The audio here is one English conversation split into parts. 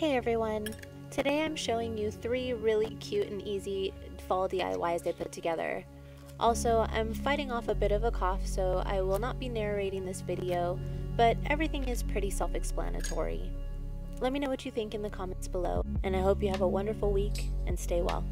Hey everyone! Today I'm showing you 3 really cute and easy fall DIYs I put together. Also, I'm fighting off a bit of a cough, so I will not be narrating this video, but everything is pretty self-explanatory. Let me know what you think in the comments below, and I hope you have a wonderful week and stay well.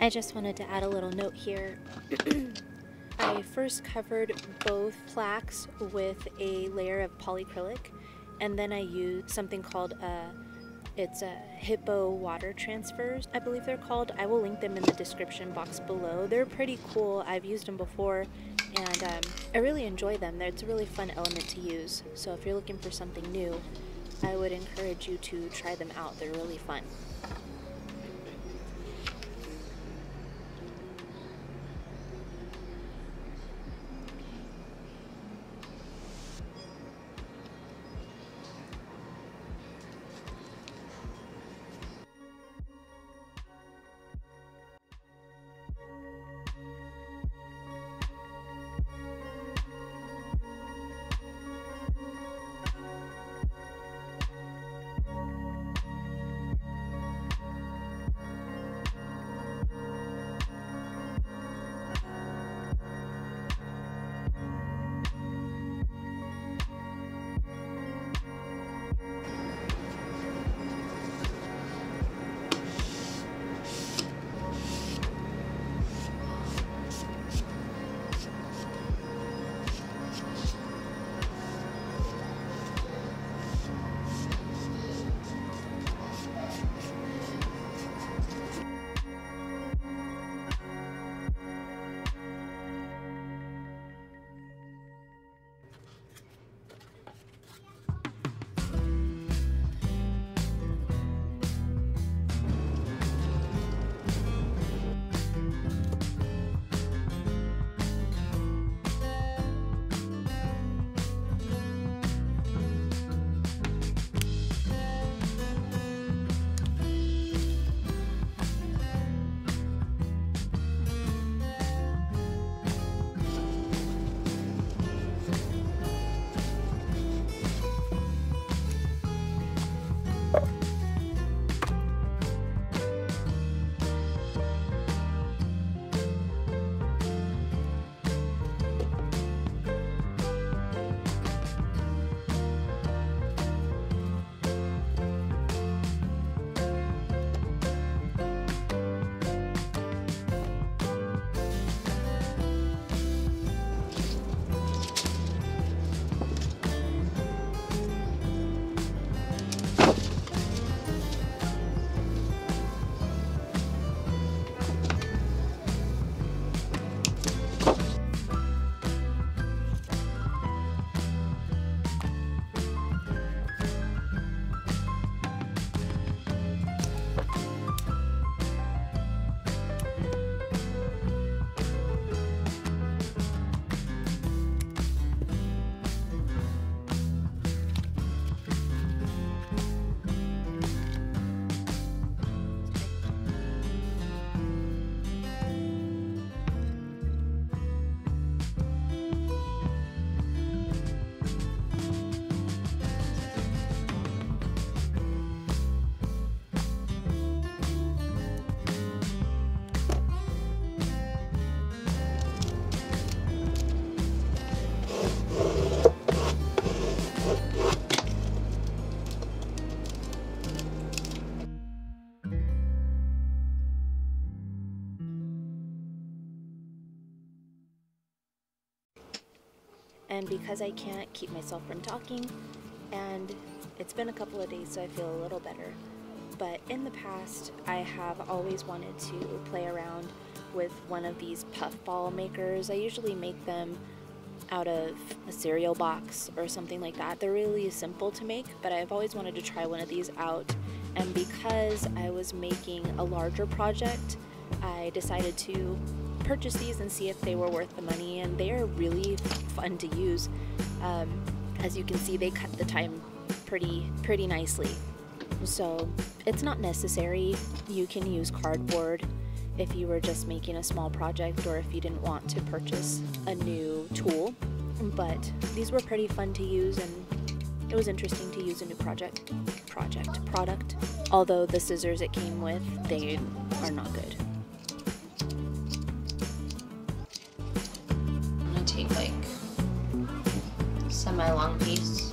I just wanted to add a little note here. I first covered both plaques with a layer of polyacrylic, and then I used something called Hippo water transfers, I believe they're called. I will link them in the description box below. They're pretty cool. I've used them before, and I really enjoy them. It's a really fun element to use. So if you're looking for something new, I would encourage you to try them out. They're really fun. and because I can't keep myself from talking, and it's been a couple of days so I feel a little better, but in the past I have always wanted to play around with one of these puffball makers. I usually make them out of a cereal box or something like that. They're really simple to make, but I've always wanted to try one of these out, and because I was making a larger project, I decided to purchase these and see if they were worth the money, and they are really fun to use. As you can see, they cut the time pretty nicely. So it's not necessary. You can use cardboard if you were just making a small project or if you didn't want to purchase a new tool. But these were pretty fun to use, and it was interesting to use a new product, although the scissors it came with, they are not good. I'm gonna take like a semi-long piece.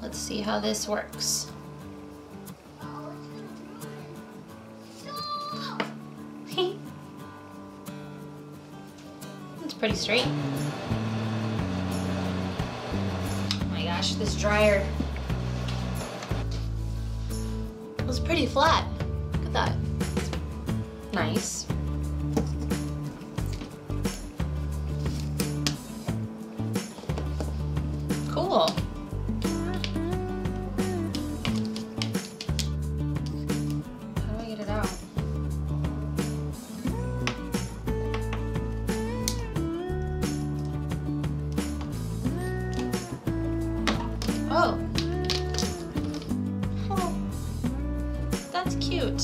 Let's see how this works. It's pretty straight. Oh my gosh, this dryer was pretty flat. Look at that. Nice. Cool. Oh. Oh, that's cute.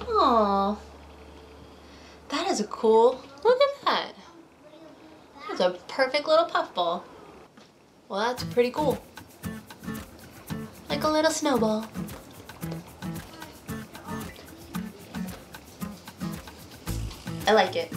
Oh, that is a cool, look at that. That's a perfect little puffball. Well, that's pretty cool. Like a little snowball. I like it.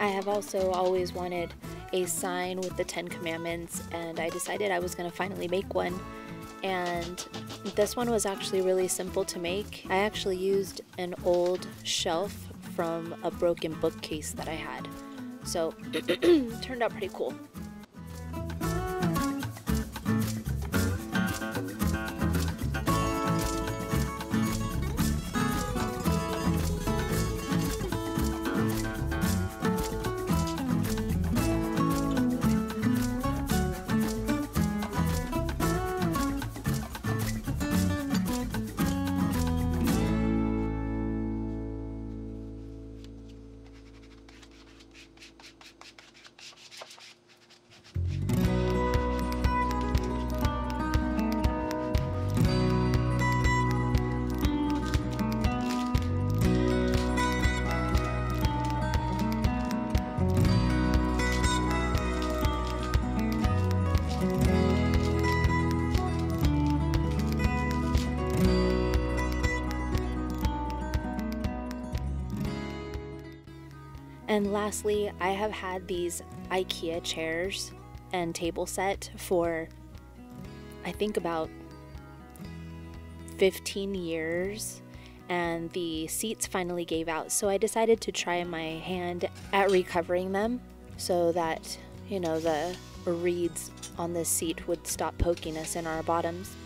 I have also always wanted a sign with the 10 Commandments, and I decided I was going to finally make one, and this one was actually really simple to make. I actually used an old shelf from a broken bookcase that I had, so it turned out pretty cool. And lastly, I have had these IKEA chairs and table set for I think about 15 years, and the seats finally gave out, so I decided to try my hand at recovering them so that, you know, the reeds on this seat would stop poking us in our bottoms.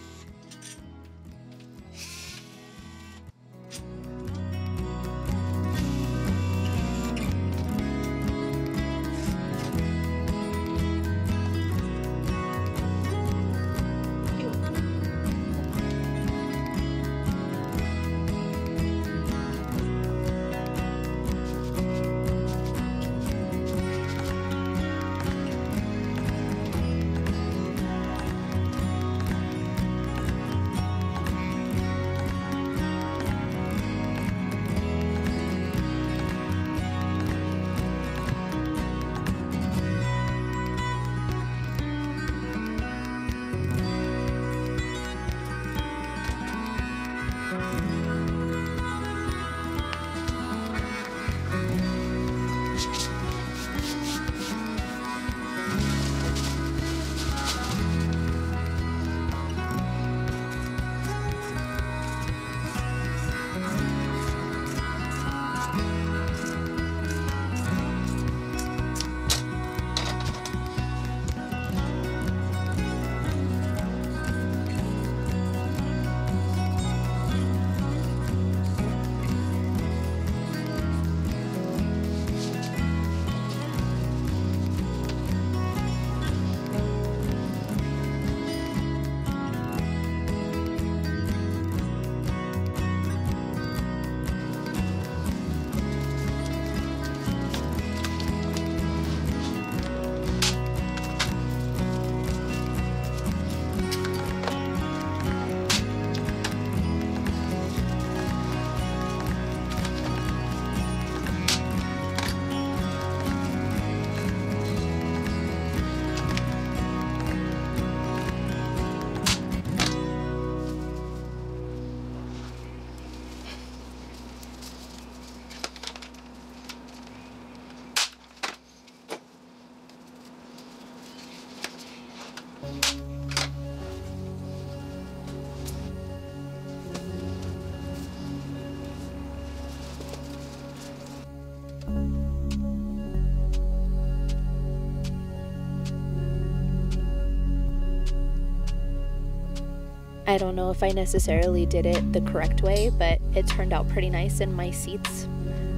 I don't know if I necessarily did it the correct way, but it turned out pretty nice, and my seats,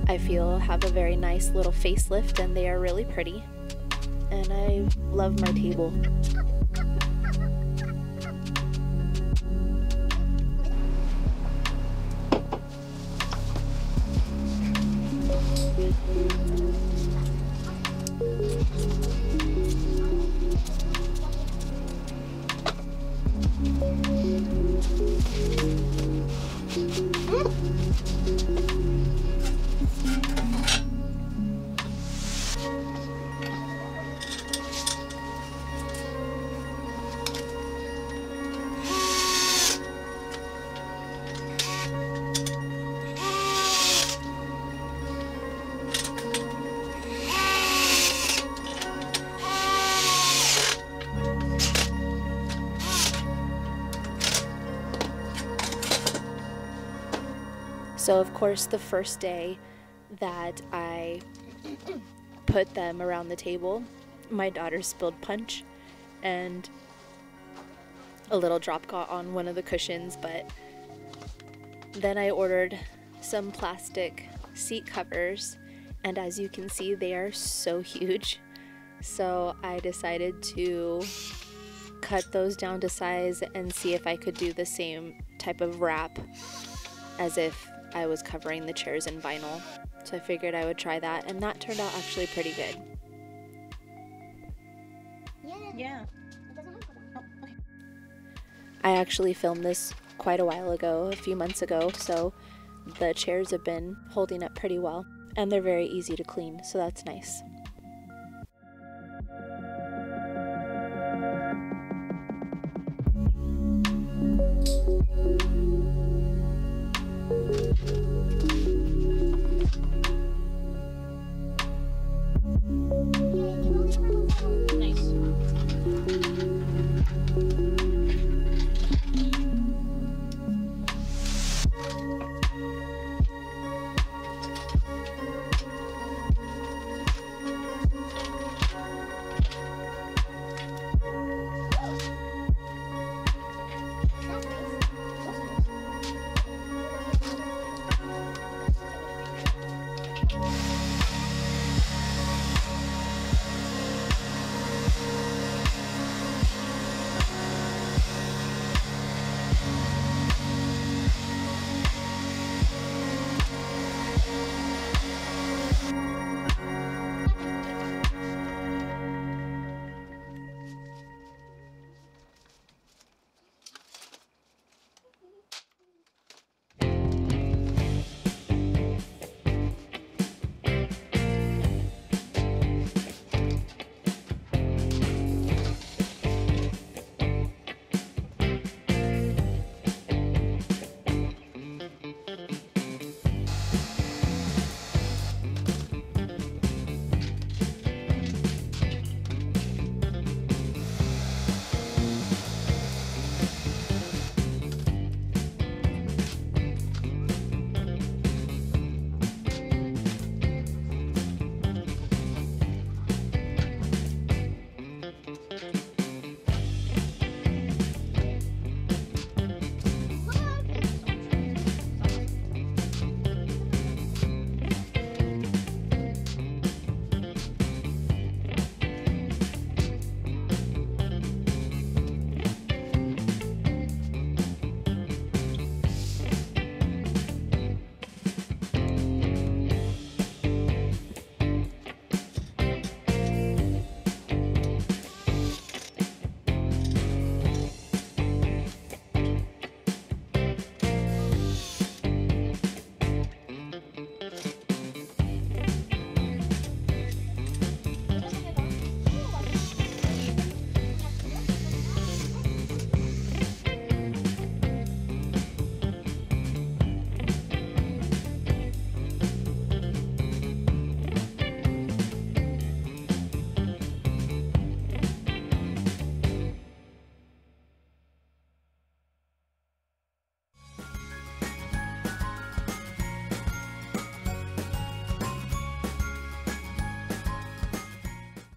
I feel, have a very nice little facelift, and they are really pretty, and I love my table. So of course the first day that I put them around the table, my daughter spilled punch and a little drop got on one of the cushions, but then I ordered some plastic seat covers, and as you can see they are so huge. So I decided to cut those down to size and see if I could do the same type of wrap as if I was covering the chairs in vinyl, so I figured I would try that, and that turned out actually pretty good. Yeah. Oh, okay. I actually filmed this quite a while ago, a few months ago, so the chairs have been holding up pretty well, and they're very easy to clean, so that's nice.